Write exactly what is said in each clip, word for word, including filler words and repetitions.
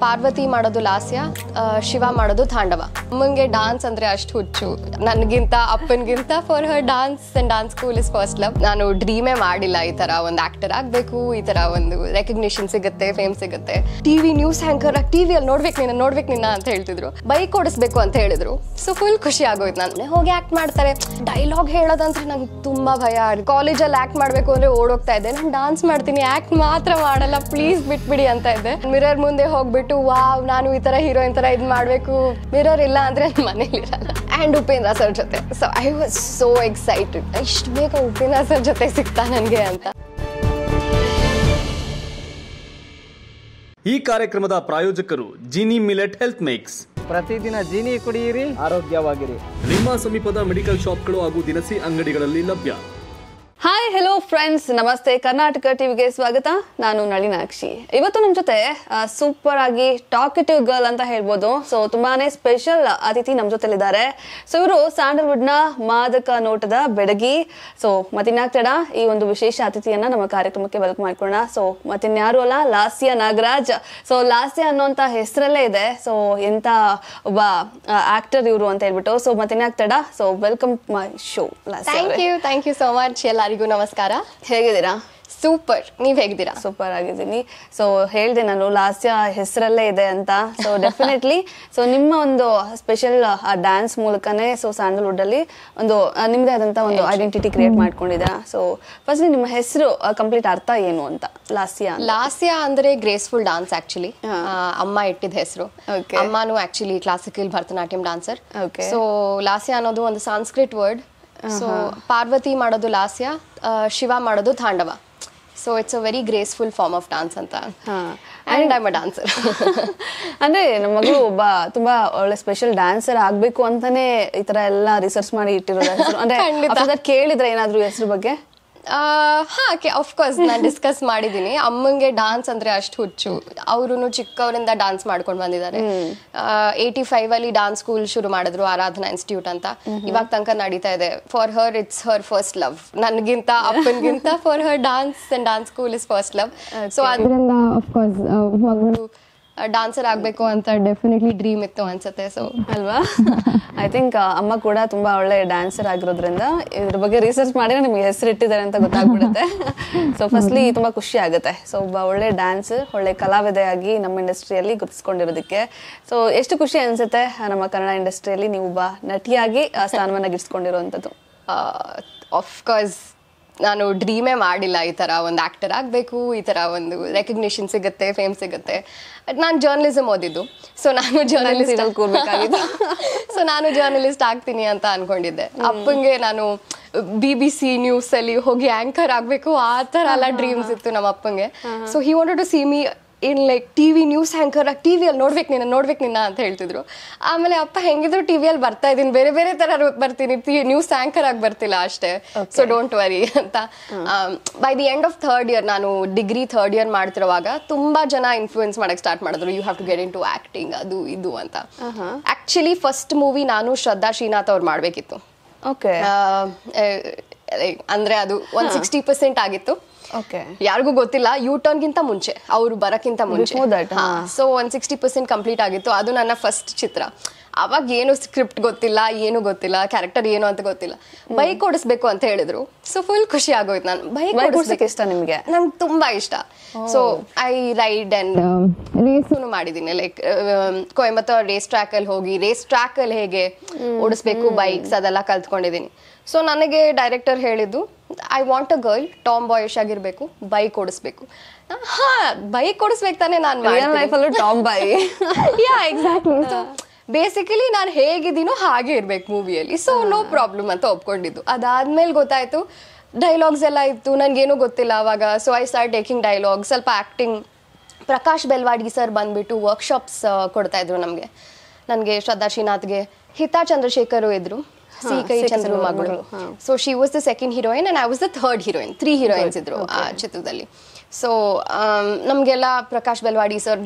Parvati Madadu Lasya, uh, Shiva Madadu Thandava. Munge dance andre ashtu huchu. Nanaginta, appanginta for her dance and dance school is first love. Nanu dream e madilla itara ond actor agbeku, itara ond recognition sigutte, fame sigutte. T V news anchor ag T V alli nodbek ninna nodbek ninna anta heltidru. Bike odisbeku anta helidru. So full khushi agoytu nanu. Hogi act madtare. Dialogue helodantre nange tumba bhaya. College alli act madbeku andre odogta idde. Nanu dance madtini act matra madalla please bitbidi anta idde. Mirror munde hogbittu wow nanu itara hero intara idu madbeku. Mirror illa andre maneli iralla. And Upendra sir jothe. So I was so excited. Ishtu bega Upendra sir jothe sigta nange anta. Ee karyakrama prayojakaru Genie Millet Health Mix. Pratidina Genie kudiyiri aarogyavagiri. Nimma samipada medical shop galu hagu dinasi angadigalalli labhya. Hi, hello friends, Namaste, Karnataka T V ಗೆ ಸ್ವಾಗತ. ನಾನು ನಳಿನಾಕ್ಷಿ. ಇವತ್ತು ನಮ್ಮ ಜೊತೆ super ಆಗಿ ಟಾಕಟಿವ್ girl ಅಂತ ಹೇಳಬಹುದು. So ತುಂಬಾನೇ ಸ್ಪೆಷಲ್ ಅತಿಥಿ ನಮ್ಮ ಜೊತೆ ಇದ್ದಾರೆ. ಸೊ ಇವರು ಸ್ಯಾಂಡಲ್ವುಡ್ ನ ಮಾದಕ ನೋಟದ ಬೆಡಗಿ. ಸೊ ಮತ್ತಿನ್ಯಾಕ್ತಡ ಈ ಒಂದು ವಿಶೇಷ ಅತಿಥಿಯನ್ನ ನಮ್ಮ ಕಾರ್ಯಕ್ರಮಕ್ಕೆ ವೆಲ್ಕಮ್ ಮಾಡ್ಕೊಳ್ಳೋಣ. ಸೊ ಮತ್ತಿನ್ಯಾರು ಅಲ್ಲ ಲಾಸ್ಯ ನಾಗರಾಜ್. ಸೊ ಲಾಸ್ಯ ಅನ್ನೋಂತ ಹೆಸರಲ್ಲೇ ಇದೆ. ಸೊ ಎಂತ ಒಬ್ಬ ಆಕ್ಟರ್ ಇವರು ಅಂತ ಹೇಳ್ಬಿಟ್ಟು. ಸೊ ಮತ್ತಿನ್ಯಾಕ್ತಡ so welcome my show Lasya. Thank you thank you so much. ಎಲ್ಲರಿಗೂ ನಮಸ್ಕಾರ. ಹೇಗಿದ್ದೀರಾ? ಸೂಪರ್. ನೀವ್ ಹೇಗಿದ್ದೀರಾ? ಸೂಪರ್ ಆಗಿದ್ದೀನಿ. ಸೊ ಹೇಳ್ದೆ ನಾನು ಲಾಸ್ಯ ಹೆಸರಲ್ಲೇ ಇದೆ ಅಂತ. ಸೊ ಡೆಫಿನೆಟ್ಲಿ ಸೊ ನಿಮ್ಮ ಒಂದು ಸ್ಪೆಷಲ್ ಡ್ಯಾನ್ಸ್ ಮೂಲಕನೇ ಸೊ ಸ್ಯಾಂಡಲ್ವುಡ್ ಅಲ್ಲಿ ಒಂದು ನಿಮ್ದೇ ಆದಂತ ಒಂದು ಐಡೆಂಟಿಟಿ ಕ್ರಿಯೇಟ್ ಮಾಡ್ಕೊಂಡಿದ್ದೀರಾ. ಸೊ ಫಸ್ಟ್ ನಿಮ್ಮ ಹೆಸರು ಕಂಪ್ಲೀಟ್ ಅರ್ಥ ಏನು ಅಂತ? ಲಾಸ್ಯ ಲಾಸ್ಯ ಅಂದ್ರೆ ಗ್ರೇಸ್ಫುಲ್ ಡ್ಯಾನ್ಸ್. ಆಕ್ಚುಲಿ ಅಮ್ಮ ಇಟ್ಟಿದ್ದ ಹೆಸರು. ಅಮ್ಮನು actually classical Bharatanatyam dancer. So Lasya ಅನ್ನೋದು ಒಂದು ಸಾಂಸ್ಕ್ರಿಟ್ ವರ್ಡ್. ಸೊ ಪಾರ್ವತಿ ಮಾಡೋದು ಲಾಸ್ಯ, ಶಿವ ಮಾಡೋದು ತಾಂಡವ. So it's a very graceful form of dance ಅಂತ. And I am a dancer. ಅಂದರೆ ನಮ್ಮ ಮಗಳು ಒಬ್ಬ ತುಂಬ ಒಳ್ಳೆ ಸ್ಪೆಷಲ್ ಡ್ಯಾನ್ಸರ್ ಆಗಬೇಕು ಅಂತಲೇ ಈ ಥರ ಎಲ್ಲ ರಿಸರ್ಚ್ ಮಾಡಿ ಇಟ್ಟಿರೋದು ಹೆಸರು. ಅಂದರೆ ಕೇಳಿದ್ರೆ ಏನಾದರೂ ಹೆಸರು ಬಗ್ಗೆ? ಹಾಂ, ಅಫ್ಕೋರ್ಸ್ ನಾನು ಡಿಸ್ಕಸ್ ಮಾಡಿದ್ದೀನಿ. ಅಮ್ಮಂಗೆ ಡಾನ್ಸ್ ಅಂದರೆ ಅಷ್ಟು ಹುಚ್ಚು. ಅವರು ಚಿಕ್ಕವರಿಂದ ಡಾನ್ಸ್ ಮಾಡ್ಕೊಂಡು ಬಂದಿದ್ದಾರೆ. ಏಯ್ಟಿ ಫೈವ್ ಅಲ್ಲಿ ಡಾನ್ಸ್ ಸ್ಕೂಲ್ ಶುರು ಮಾಡಿದ್ರು, ಆರಾಧನಾ ಇನ್ಸ್ಟಿಟ್ಯೂಟ್ ಅಂತ. ಇವಾಗ ತನಕ ನಡೀತಾ ಇದೆ. For her it's her first love. ನನಗಿಂತ ಅಪ್ಪನಿಗಿಂತ for her dance and dance school is first love. So ಅದರಿಂದ ಅಫ್ಕೋರ್ಸ್ ಮಗಳು ಡಾನ್ಸರ್ ಆಗಬೇಕು ಅಂತ ಡೆಫಿನೆಟ್ಲಿ ಡ್ರೀಮ್ ಇತ್ತು ಅನ್ಸುತ್ತೆ. ಸೊ ಅಲ್ವಾ, ಐ ಥಿಂಕ್ ಅಮ್ಮ ಕೂಡ ತುಂಬ ಒಳ್ಳೆ ಡ್ಯಾನ್ಸರ್ ಆಗಿರೋದ್ರಿಂದ ಇದ್ರ ಬಗ್ಗೆ ರಿಸರ್ಚ್ ಮಾಡಿದ್ರೆ ನಿಮಗೆ ಹೆಸರು ಇಟ್ಟಿದ್ದಾರೆ ಅಂತ ಗೊತ್ತಾಗ್ಬಿಡುತ್ತೆ. ಸೊ ಫಸ್ಟ್ಲಿ ತುಂಬ ಖುಷಿ ಆಗುತ್ತೆ. ಸೊ ಒಬ್ಬ ಒಳ್ಳೆ ಡ್ಯಾನ್ಸರ್, ಒಳ್ಳೆ ಕಲಾವಿದೆಯಾಗಿ ನಮ್ಮ ಇಂಡಸ್ಟ್ರಿಯಲ್ಲಿ ಗುರುತಿಸ್ಕೊಂಡಿರೋದಕ್ಕೆ. ಸೊ ಎಷ್ಟು ಖುಷಿ ಅನಿಸುತ್ತೆ ನಮ್ಮ ಕನ್ನಡ ಇಂಡಸ್ಟ್ರಿಯಲ್ಲಿ ನೀವು ಒಬ್ಬ ನಟಿಯಾಗಿ ಸ್ಥಾನವನ್ನು ಗಿಡಿಸ್ಕೊಂಡಿರೋವಂಥದ್ದು? ಆಫ್ಕೋರ್ಸ್ ನಾನು ಡ್ರೀಮೇ ಮಾಡಿಲ್ಲ ಈ ಥರ ಒಂದು ಆ್ಯಕ್ಟರ್ ಆಗಬೇಕು, ಈ ಥರ ಒಂದು ರೆಕಗ್ನಿಷನ್ ಸಿಗುತ್ತೆ, ಫೇಮ್ ಸಿಗುತ್ತೆ. ನಾನು ಜರ್ನಲಿಸಮ್ ಓದಿದ್ದು. ಸೊ ನಾನು ಜರ್ನಲಿಸ್ಟ್ ಅಲ್ಲಿ ಕೂರ್ಬೇಕಾಗಿದ್ದು. ಸೊ ನಾನು ಜರ್ನಲಿಸ್ಟ್ ಆಗ್ತೀನಿ ಅಂತ ಅಂದ್ಕೊಂಡಿದ್ದೆ. ಅಪ್ಪಂಗೆ ನಾನು ಬಿ ಬಿ ಸಿ ನ್ಯೂಸಲ್ಲಿ ಹೋಗಿ ಆ್ಯಂಕರ್ ಆಗಬೇಕು ಆ ಥರ ಎಲ್ಲ ಡ್ರೀಮ್ಸ್ ಇತ್ತು ನಮ್ಮ ಅಪ್ಪಂಗೆ. So he wanted to see me in like T V news anchor ಆಗಿ ಟಿ ವಿಯಲ್ಲಿ ನೋಡ್ಬೇಕು ನಿನ್ನ ನೋಡ್ಬೇಕು ನಿನ್ನ ಅಂತ ಹೇಳ್ತಿದ್ರು. ಆಮೇಲೆ ಅಪ್ಪ ಹೆಂಗಿದ್ರು ಟಿ ವಿಯಲ್ಲಿ ಬರ್ತಾ ಇದ್ದೀನಿ, ಬೇರೆ ಬೇರೆ ಥರ ಬರ್ತೀನಿ, ನ್ಯೂಸ್ ಆ್ಯಂಕರ್ ಆಗಿ ಬರ್ತಿಲ್ಲ ಅಷ್ಟೇ. ಸೊ ಡೋಂಟ್ ವರಿ ಅಂತ. By the end of third year, ನಾನು ಡಿಗ್ರಿ ಥರ್ಡ್ ಇಯರ್ ಮಾಡ್ತಿರುವಾಗ ತುಂಬ ಜನ ಇನ್ಫ್ಲೂಯೆನ್ಸ್ ಮಾಡೋಕ್ಕೆ ಸ್ಟಾರ್ಟ್ ಮಾಡಿದ್ರು. You have to get into acting, ಅದು ಇದು ಅಂತ. ಆ್ಯಕ್ಚುಲಿ ಫಸ್ಟ್ ಮೂವಿ ನಾನು ಶ್ರದ್ಧಾ ಶ್ರೀನಾಥ್ ಅವ್ರು ಮಾಡಬೇಕಿತ್ತು. ಓಕೆ, ಅಂದರೆ ಅದು ಒಂದು ಸಿಕ್ಸ್ಟಿ ಪರ್ಸೆಂಟ್ ಆಗಿತ್ತು. ಯಾರಿಗೂ ಗೊತ್ತಿಲ್ಲ, ಯು ಟರ್ನ್ಗಿಂತ ಮುಂಚೆ, ಅವ್ರು ಬರೋಕ್ಕಿಂತ ಮುಂಚೆ. ಸೊ ಒಂದು ಸಿಕ್ಸ್ಟಿ ಪರ್ಸೆಂಟ್ ಕಂಪ್ಲೀಟ್ ಆಗಿತ್ತು. ಅದು ನನ್ನ ಫಸ್ಟ್ ಚಿತ್ರ. ಅವಾಗ ಏನು ಸ್ಕ್ರಿಪ್ಟ್ ಗೊತ್ತಿಲ್ಲ, ಏನು ಗೊತ್ತಿಲ್ಲ, ಕ್ಯಾರೆಕ್ಟರ್ ಏನು ಅಂತ ಗೊತ್ತಿಲ್ಲ. ಬೈಕ್ ಓಡಿಸ್ಬೇಕು ಅಂತ ಹೇಳಿದ್ರು. ಸೊ ಫುಲ್ ಖುಷಿ ಆಗೋಯ್ತು. ನಾನು ಬೈಕ್ ಓಡಿಸ್ಲಿಕ್ಕೆ ಇಷ್ಟ. ನಿಮಗೆ? ನಂಗೆ ತುಂಬಾ ಇಷ್ಟ. So I ride and race ಮಾಡಿದ್ದೀನಿ. ಲೈಕ್ ಕೊಯಂಬತ್ತೂರು ರೇಸ್ ಟ್ರ್ಯಾಕ್ ಅಲ್ಲಿ ಹೋಗಿ ರೇಸ್ ಟ್ರ್ಯಾಕ್ ಅಲ್ಲಿ ಹೇಗೆ ಓಡಿಸ್ಬೇಕು ಬೈಕ್ಸ್ ಅದೆಲ್ಲ ಕಲ್ತ್ಕೊಂಡಿದ್ದೀನಿ. ಸೊ ನನಗೆ ಡೈರೆಕ್ಟರ್ ಹೇಳಿದ್ದು, I want a girl, tomboyish ಆಗಿರಬೇಕು, ಬೈಕ್ ಓಡಿಸ್ಬೇಕು. ಹಾ, ಬೈಕ್ ಓಡಿಸ್ಬೇಕು ತಾನೇ ನಾನು ಲೈಫಲ್ಲೂ tomboy. Yeah, exactly. So basically ನಾನು ಹೇಗಿದ್ದೀನೋ ಹಾಗೆ ಇರಬೇಕು ಮೂವಿಯಲ್ಲಿ. ಸೊ ನೋ ಪ್ರಾಬ್ಲಮ್ ಅಂತ ಒಪ್ಕೊಂಡಿದ್ದು. ಅದಾದ್ಮೇಲೆ ಗೊತ್ತಾಯಿತು ಡೈಲಾಗ್ಸ್ ಎಲ್ಲ ಇತ್ತು, ನನಗೇನೂ ಗೊತ್ತಿಲ್ಲ ಅವಾಗ. So I start taking dialogue, ಸ್ವಲ್ಪ ಆ್ಯಕ್ಟಿಂಗ್. ಪ್ರಕಾಶ್ ಬೆಲ್ವಾಡಿ ಸರ್ ಬಂದುಬಿಟ್ಟು ವರ್ಕ್ಶಾಪ್ಸ್ ಕೊಡ್ತಾಯಿದ್ರು ನಮಗೆ. ನನಗೆ ಶ್ರದ್ಧಾ ಶ್ರೀನಾಥ್ಗೆ ಹಿತಾ ಚಂದ್ರಶೇಖರು ಇದ್ರು, ಸಿ ಕೈ ಚಂದ್ರ ಮಗಳು. So she was the second heroine and I was the third heroine. Three heroines ಇದ್ರು ಆ ಚಿತ್ರದಲ್ಲಿ. ಸೊ ನಮಗೆಲ್ಲ ಪ್ರಕಾಶ್ ಬೆಲ್ವಾಡಿ ಸರ್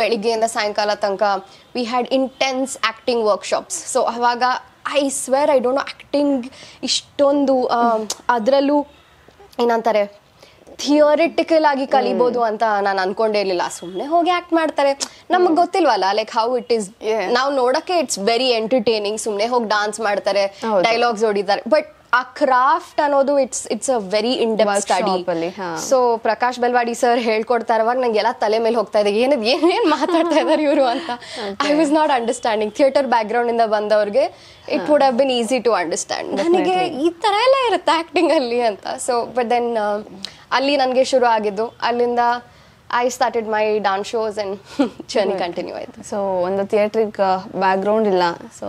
ಬೆಳಿಗ್ಗೆಯಿಂದ ಸಾಯಂಕಾಲ ತನಕ we had intense acting workshops. So ಆವಾಗ I swear I don't know acting ಇಷ್ಟೊಂದು ಅದರಲ್ಲೂ ಏನಂತಾರೆ theoretical agi kalibodu anta naan ankonde illilla sumne hogi act martare namagu gottillvalla like how it is now nodakke it's very entertaining sumne hogi dance martare dialogues odidare but a craft annodu it's it's a very in depth study so Prakash Belwadi sir helkodtaravaga nange ella tale mele hogta ide yen yen maatarta idare ivaru anta I was not understanding theater background inda bandavarge it would have been easy to understand nanige ee tara ella irutte acting alli anta so but then alli nange shuru agiddu allinda I started my dance shows and journey continued. So, on the theatric background illa. So,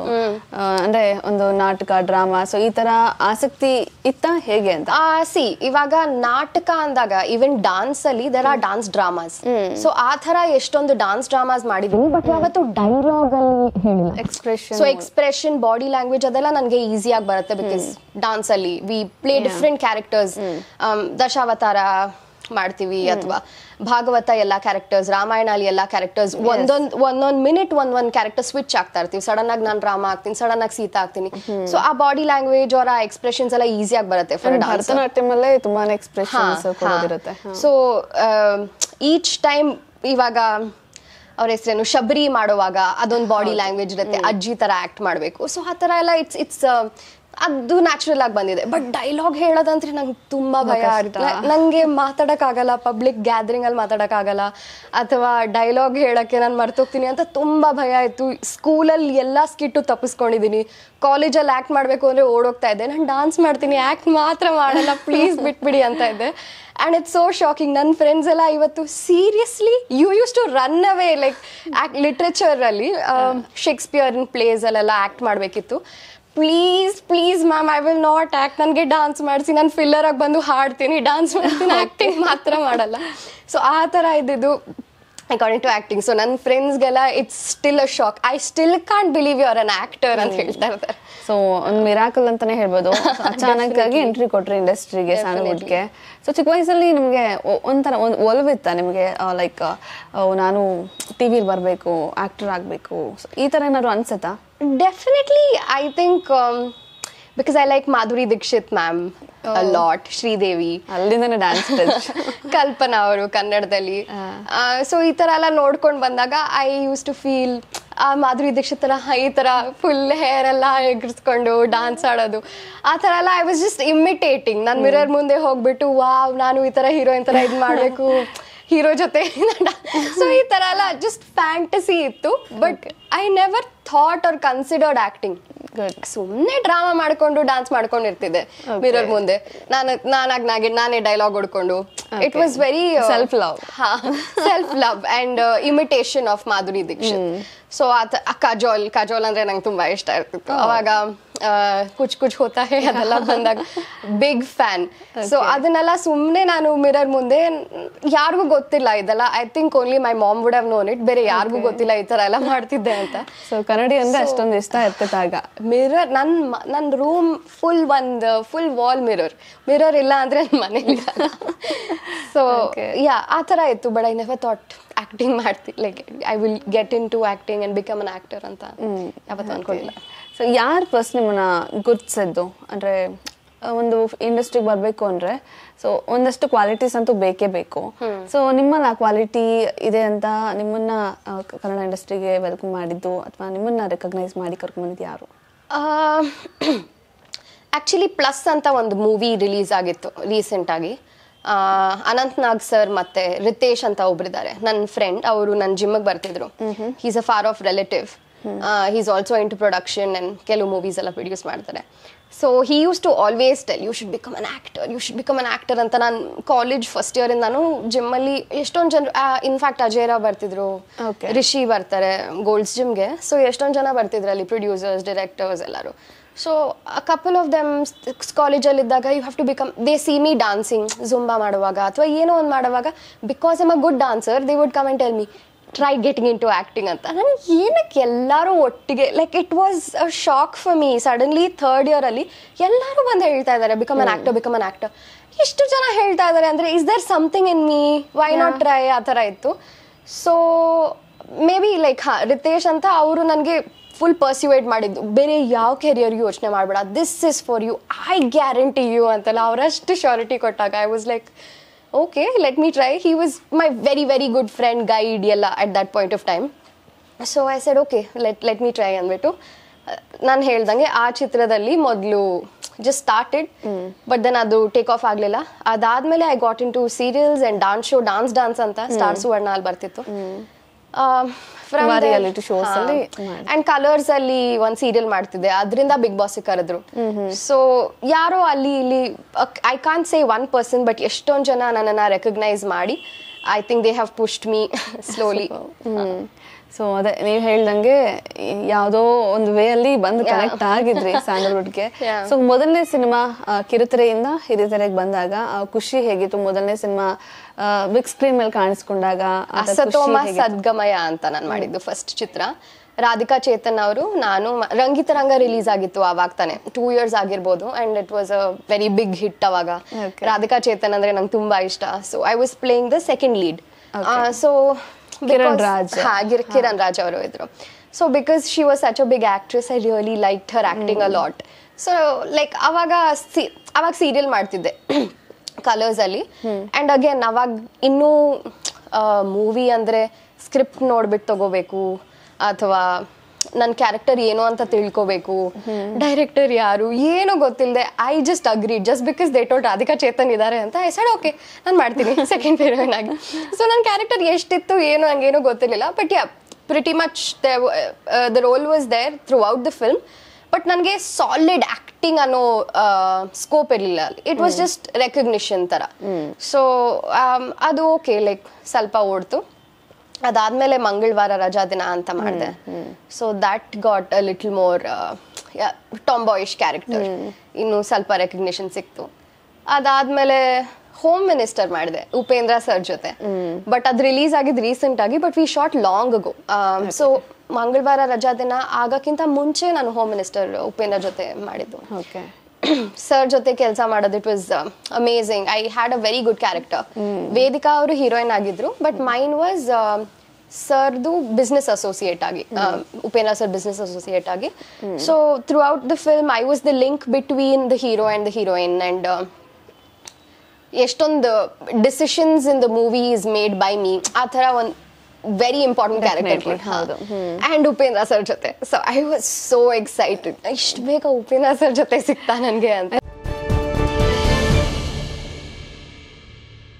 andre on the nataka drama. So, itara asakti itta hege anta. Ah, see, ivaga nataka andaga even dance alli there are dance dramas. So, aa thara eshtondu dance dramas madidini but yavattu dialogue alli helilla. Expression. So, expression, body language adella nanage easy aagi barutte because dance alli we play different characters. Um Dashavatara ಮಾಡ್ತೀವಿ ಅಥವಾ ಭಾಗವತ ಎಲ್ಲ characters Ramayana ಅಲ್ಲಿ ಎಲ್ಲ characters ಒಂದೊಂದು ಒಂದೊಂದು minute ಒಂದೊಂದು character switch ಆಗ್ತಾ ಇರ್ತೀವಿ ಸಡನ್ ಆಗಿ ನಾನು ರಾಮ ಆಗ್ತೀನಿ ಸಡನ್ ಆಗಿ ಸೀತಾ ಆಗ್ತೀನಿ ಸೊ ಆ ಬಾಡಿ ಲ್ಯಾಂಗ್ವೇಜ್ ಅವರ ಎಕ್ಸ್ಪ್ರೆಷನ್ಸ್ ಎಲ್ಲ ಈಸಿಯಾಗಿ ಬರುತ್ತೆ ಭರತನಾಟ್ಯಂ ಅಲ್ಲೇ ತುಂಬಾ ಎಕ್ಸ್ಪ್ರೆಷನ್ಸ್ ಕೊಡೋದಿರುತ್ತೆ ಸೊ ಈಚ್ ಟೈಮ್ ಇವಾಗ ಅವ್ರ ಹೆಸರೇನು ಶಬರಿ ಮಾಡುವಾಗ ಅದೊಂದು ಬಾಡಿ ಲ್ಯಾಂಗ್ವೇಜ್ ಇರುತ್ತೆ ಅಜ್ಜಿ ತರ ಆಕ್ಟ್ ಮಾಡಬೇಕು ಸೊ ಆ ಥರ ಎಲ್ಲ ಇಟ್ಸ್ ಇಟ್ಸ್ ಅದು ನ್ಯಾಚುರಲ್ ಆಗಿ ಬಂದಿದೆ ಬಟ್ ಡೈಲಾಗ್ ಹೇಳೋದಂದ್ರೆ ನಂಗೆ ತುಂಬಾ ಭಯ ಆಗುತ್ತೆ ನಂಗೆ ಮಾತಾಡೋಕ್ಕಾಗಲ್ಲ ಪಬ್ಲಿಕ್ ಗ್ಯಾದರಿಂಗ್ ಅಲ್ಲಿ ಮಾತಾಡೋಕ್ಕಾಗಲ್ಲ ಅಥವಾ ಡೈಲಾಗ್ ಹೇಳೋಕ್ಕೆ ನಾನು ಮರ್ತೋಗ್ತೀನಿ ಅಂತ ತುಂಬಾ ಭಯ ಆಯಿತು ಸ್ಕೂಲಲ್ಲಿ ಎಲ್ಲ ಸ್ಕಿಟ್ಟು ತಪ್ಪಿಸ್ಕೊಂಡಿದ್ದೀನಿ ಕಾಲೇಜಲ್ಲಿ ಆ್ಯಕ್ಟ್ ಮಾಡಬೇಕು ಅಂದರೆ ಓಡೋಗ್ತಾ ಇದ್ದೆ ನಾನು ಡಾನ್ಸ್ ಮಾಡ್ತೀನಿ ಆ್ಯಕ್ಟ್ ಮಾತ್ರ ಮಾಡಲ್ಲ ಪ್ಲೀಸ್ ಬಿಟ್ಬಿಡಿ ಅಂತ ಇದ್ದೆ ಆ್ಯಂಡ್ ಇಟ್ಸ್ ಸೋ ಶಾಕಿಂಗ್ ನನ್ನ ಫ್ರೆಂಡ್ಸ್ ಎಲ್ಲ ಇವತ್ತು seriously you use to run away like act ಲಿಟ್ರೇಚರಲ್ಲಿ ಶೇಕ್ಸ್ಪಿಯರ್ನ ಪ್ಲೇಸಲ್ಲೆಲ್ಲ ಆ್ಯಕ್ಟ್ ಮಾಡಬೇಕಿತ್ತು please please ma'am I will not act ನನಗೆ ಡಾನ್ಸ್ ಮಾಡಿಸಿ ನಾನು ಫಿಲ್ಲರ್ ಆಗಿ ಬಂದು ಹಾಡ್ತೀನಿ ಡಾನ್ಸ್ ಮಾಡ್ತೀನಿ ಆ್ಯಕ್ಟಿಂಗ್ ಮಾತ್ರ ಮಾಡಲ್ಲ ಸೊ ಆ ಥರ ಇದ್ದಿದ್ದು ಅಕಾರ್ಡಿಂಗ್ ಟು ಆ್ಯಕ್ಟಿಂಗ್ ಸೊ ನನ್ನ ಫ್ರೆಂಡ್ಸ್ಗೆಲ್ಲ it's still a shock I still can't believe your an actor ಅಂತ ಹೇಳ್ತಾ ಇರ್ತಾರೆ ಸೊ ಒಂದು ಮಿರಾಕಲ್ ಅಂತಲೇ ಹೇಳ್ಬೋದು ಅಚಾನಕ್ ಆಗಿ ಎಂಟ್ರಿ ಕೊಟ್ರಿ ಇಂಡಸ್ಟ್ರಿಗೆ ಸಣ್ಣ ಹುಡುಗೆ ಸೊ ಚಿಕ್ಕ ವಯಸ್ಸಲ್ಲಿ ನಿಮಗೆ ಒಂಥರ ಒಂದು ಒಲವಿತ್ತ ನಿಮಗೆ ಲೈಕ್ ನಾನು ಟಿ ವಿಲಿ ಬರಬೇಕು ಆ್ಯಕ್ಟರ್ ಆಗಬೇಕು ಈ ಥರ ಏನಾದ್ರು ಅನ್ಸುತ್ತಾ Definitely, I think um, because I like Madhuri Dixit ma'am oh. a lot, Sri Devi. Allinda dance touch. Kalpana avaru Kannadadalli. So ee tara ella nodkond bandaga I used to feel ಆ ಮಾಧುರಿ ದೀಕ್ಷಿತ್ ಥರ ಈ ಥರ full hair ಎಲ್ಲ ಎಗರಿಸ್ಕೊಂಡು dance ಆಡೋದು ಆ ಥರ ಎಲ್ಲ I was just imitating ನಾನು ಮಿರರ್ ಮುಂದೆ ಹೋಗ್ಬಿಟ್ಟು ವಾವ್ ನಾನು ಈ ಥರ ಹೀರೋಯಿನ್ ಥರ ಇದು ಮಾಡಬೇಕು ಹೀರೋ ಜೊತೆ ಸೊ ಈ ಥರ ಎಲ್ಲ ಜಸ್ಟ್ ಫ್ಯಾಂಟಸಿ ಇತ್ತು but I never thought or considered acting ಸುಮ್ಮನೆ ಡ್ರಾಮಾ ಮಾಡಿಕೊಂಡು ಡಾನ್ಸ್ ಮಾಡ್ಕೊಂಡಿರ್ತಿದ್ದೆ ಮಿರರ್ ಮುಂದೆ ನಾನು ನಾನಾಗಿ ನಾಗಿ ನಾನೇ ಡೈಲಾಗ್ ಹೊಡ್ಕೊಂಡು it was very self love ಹಾ self love and imitation of Madhuri Dixit so ಆತ ಕಜೋಲ್ ಕಜೋಲ್ ಅಂದರೆ ನಂಗೆ ತುಂಬ ಇಷ್ಟ ಇರ್ತಿತ್ತು ಅವಾಗ ಕುಚ್ ಕುಚ್ ಹೋತಾ ಹೇ ಅದೆಲ್ಲ ಬಂದಾಗ ಬಿಗ್ ಫ್ಯಾನ್ ಸೊ ಅದನ್ನೆಲ್ಲ ಸುಮ್ಮನೆ ನಾನು ಮಿರರ್ ಮುಂದೆ ಯಾರಿಗೂ ಗೊತ್ತಿಲ್ಲ ಇದೆಲ್ಲ I think only my mom would have known it ಬೇರೆ ಯಾರಿಗೂ ಗೊತ್ತಿಲ್ಲ ಈ ಥರ ಎಲ್ಲ ಮಾಡ್ತಿದ್ದೆ ಅಂತ ಸೊ ಕನ್ನಡಿ ಅಂದರೆ ಅಷ್ಟೊಂದು ಇಷ್ಟ ಇರ್ತಿದ್ದಾಗ ಮಿರರ್ ನನ್ನ ನನ್ನ ರೂಮ್ ಫುಲ್ ಒಂದು ಫುಲ್ ವಾಲ್ ಮಿರರ್ ಮಿರರ್ ಇಲ್ಲ ಅಂದರೆ ನನ್ನ ಮನೇಲಿ ಸೊ ಯಾ ಆ ಥರ ಇತ್ತು but I never thought acting ಮಾಡ್ತಿ like I will get into acting and become an actor ಅಂತ ಯಾವತ್ತೂ ಅಂದ್ಕೊಂಡಿಲ್ಲ ಸೊ ಯಾರು ಫಸ್ಟ್ ನಿಮ್ಮನ್ನು ಗುರ್ತಿಸಿದ್ದು ಅಂದರೆ ಒಂದು ಇಂಡಸ್ಟ್ರಿಗೆ ಬರಬೇಕು ಅಂದರೆ ಸೊ ಒಂದಷ್ಟು ಕ್ವಾಲಿಟೀಸ್ ಅಂತೂ ಬೇಕೇ ಬೇಕು ಸೊ ನಿಮ್ಮಲ್ಲಿ ಆ ಕ್ವಾಲಿಟಿ ಇದೆ ಅಂತ ನಿಮ್ಮನ್ನು ಕನ್ನಡ ಇಂಡಸ್ಟ್ರಿಗೆ ವೆಲ್ಕಮ್ ಮಾಡಿದ್ದು ಅಥವಾ ನಿಮ್ಮನ್ನು ರೆಕಗ್ನೈಸ್ ಮಾಡಿ ಕರ್ಕೊಂಬಂದಿದ್ದು ಯಾರು ಆ್ಯಕ್ಚುಲಿ ಪ್ಲಸ್ ಅಂತ ಒಂದು ಮೂವಿ ರಿಲೀಸ್ ಆಗಿತ್ತು ರೀಸೆಂಟಾಗಿ ಅನಂತ್ ನಾಗ್ ಸರ್ ಮತ್ತೆ ರಿತೇಶ್ ಅಂತ ಒಬ್ಬರಿದ್ದಾರೆ ನನ್ನ ಫ್ರೆಂಡ್ ಅವರು ನನ್ನ ಜಿಮ್ಗೆ ಬರ್ತಿದ್ರು he's a far off relative he's also into production and ಕೆಲವು ಮೂವೀಸ್ ಎಲ್ಲ ಪ್ರೊಡ್ಯೂಸ್ ಮಾಡ್ತಾರೆ so he use to always tell you should become an actor you should become an actor ಅಂತ ನಾನು ಕಾಲೇಜ್ ಫಸ್ಟ್ ಇಯರಿಂದ ನಾನು ಜಿಮ್ಮಲ್ಲಿ ಎಷ್ಟೊಂದು ಜನ ಇನ್ಫ್ಯಾಕ್ಟ್ ಅಜೇರ ಬರ್ತಿದ್ರು ರಿಷಿ ಬರ್ತಾರೆ ಗೋಲ್ಡ್ಸ್ ಜಿಮ್ಗೆ ಸೊ ಎಷ್ಟೊಂದು ಜನ ಬರ್ತಿದ್ರು ಅಲ್ಲಿ ಪ್ರೊಡ್ಯೂಸರ್ಸ್ ಡೈರೆಕ್ಟರ್ಸ್ ಎಲ್ಲರೂ so a couple of them ಕಾಲೇಜಲ್ಲಿದ್ದಾಗ you have to become they see me dancing Zumba ಮಾಡುವಾಗ ಅಥವಾ ಏನೋ ಒಂದು ಮಾಡುವಾಗ because I'm a good dancer they would come and tell me try getting into acting ಅಂತ ನಾನು ಏನಕ್ಕೆ ಎಲ್ಲರೂ ಒಟ್ಟಿಗೆ like it was a shock for me suddenly third ಇಯರಲ್ಲಿ ಎಲ್ಲರೂ ಬಂದು ಹೇಳ್ತಾ ಇದ್ದಾರೆ become an actor become an actor ಎಷ್ಟು ಜನ ಹೇಳ್ತಾ ಇದ್ದಾರೆ ಅಂದರೆ is there something in me why not try ಆ ಥರ ಇತ್ತು ಸೊ ಮೇ ಬಿ ಲೈಕ್ ಹಾಂ ರಿತೇಶ್ ಅಂತ ಅವರು ನನಗೆ ಫುಲ್ ಪರ್ಸ್ಯುವೇಟ್ ಮಾಡಿದ್ದು ಬೇರೆ ಯಾವ ಕೆರಿಯರ್ಗೂ ಯೋಚನೆ ಮಾಡಬೇಡ this is for you I guarantee you ಅಂತೆಲ್ಲ ಅವರಷ್ಟು ಶ್ಯೂರಿಟಿ ಕೊಟ್ಟಾಗ I was like okay, let me try. He was my very, very good friend, guide, yella, at that point of time. So I said, okay, let, let me try anbetu. Nan heldange aa chitradalli modlu just started, mm. but then adu take off aglela. Adadmele I got into serials and dance show, dance dance anta Star Suvarna al bartittu. From there, reality shows alli and colors alli one serial martide adrinda Big Boss ge karadru. So yaro alli illi I can't say one person, but eshton jana nananna recognize maadi, I think they have pushed me slowly. mm. So ade neevu helidange yavdo ond way alli band connect agidre sandalwood ge. So modalanne cinema kirutareyinda hiritarege bandaga kushi hegittu modalanne cinema big screen mele kaaniskondaga? Asatoma sadgamaya anta nan madiddu first chitra. Radhika Chetana avaru nanu Rangitaranga release agittu avag tane two years agirbodu, and it was a very big hit avaga. Okay. Radhika Chetana andre nange tumba ishta, so I was playing the second lead. Okay. uh, so Kiran Raj. Ha, Kiran Raj avaru idru. So because she was such a big actress, I really liked her acting mm. a lot. So like avaga avag serial martidde colors alli, and again avag innu uh, movie andre script nodbittu tagobeku ಅಥವಾ ನನ್ನ character ಏನು ಅಂತ ತಿಳ್ಕೋಬೇಕು, director ಯಾರು ಏನೋ ಗೊತ್ತಿಲ್ಲದೆ I just agree just because they told Radhika Chetan ಇದ್ದಾರೆ ಅಂತ ಐ ಸೆಡ್ ಓಕೆ ನಾನು ಮಾಡ್ತೀನಿ ಸೆಕೆಂಡ್ ಹೀರೋಯಿನ್ ಆಗಿ. ಸೊ ನನ್ನ ಕ್ಯಾರೆಕ್ಟರ್ ಎಷ್ಟಿತ್ತು ಏನು ಹಂಗೇನೋ ಗೊತ್ತಿರಲಿಲ್ಲ, but yeah pretty much the role was there throughout the film. But ನನಗೆ ಸಾಲಿಡ್ ಆ್ಯಕ್ಟಿಂಗ್ ಅನ್ನೋ ಸ್ಕೋಪ್ ಇರಲಿಲ್ಲ, ಇಟ್ ವಾಸ್ ಜಸ್ಟ್ ರೆಕಗ್ನಿಷನ್ ಥರ. ಸೊ ಅದು ಓಕೆ ಲೈಕ್ ಸ್ವಲ್ಪ ಓಡ್ತು. ಅದಾದ್ಮೇಲೆ ಮಂಗಳವಾರ ರಜಾ ದಿನ ಅಂತ ಮಾಡಿದೆ. So that got a little more tomboyish character, ಇನ್ನು ಸ್ವಲ್ಪ ರೆಕಗ್ನಿಷನ್ ಸಿಕ್ತು. ಅದಾದ್ಮೇಲೆ ಹೋಮ್ ಮಿನಿಸ್ಟರ್ ಮಾಡಿದೆ ಉಪೇಂದ್ರ ಸರ್ ಜೊತೆ, ಬಟ್ ಅದು ರಿಲೀಸ್ ಆಗಿದ್ದು ರೀಸೆಂಟ್ ಆಗಿ, but we short long go. So Mangalavara ರಜಾ ದಿನ ಆಗಕ್ಕಿಂತ ಮುಂಚೆ ನಾನು ಹೋಮ್ ಮಿನಿಸ್ಟರ್ ಉಪೇಂದ್ರ ಜೊತೆ ಮಾಡಿದ್ದು. ಸರ್ ಜೊತೆ ಕೆಲಸ ಮಾಡೋದು it was amazing. I had a very good character. Vedika ಅವರು ಹೀರೋಯಿನ್ ಆಗಿದ್ರು, ಬಟ್ ಮೈನ್ ವಾಸ್ ಸರ್ದು ಬಿಸ್ನೆಸ್ ಅಸೋಸಿಯೇಟ್ ಆಗಿ, ಉಪೇಂದ್ರ ಸರ್ ಬಿಸ್ನೆಸ್ ಅಸೋಸಿಯೇಟ್ ಆಗಿ. So throughout the film I was the link between the hero and the heroine, and ಎಷ್ಟೊಂದು decisions in the movie is made by me. ಆ ಥರ ಒಂದು very important character and Upendra sir jote. So I was so excited, ishtu bega Upendra sir jote sigta nange anta.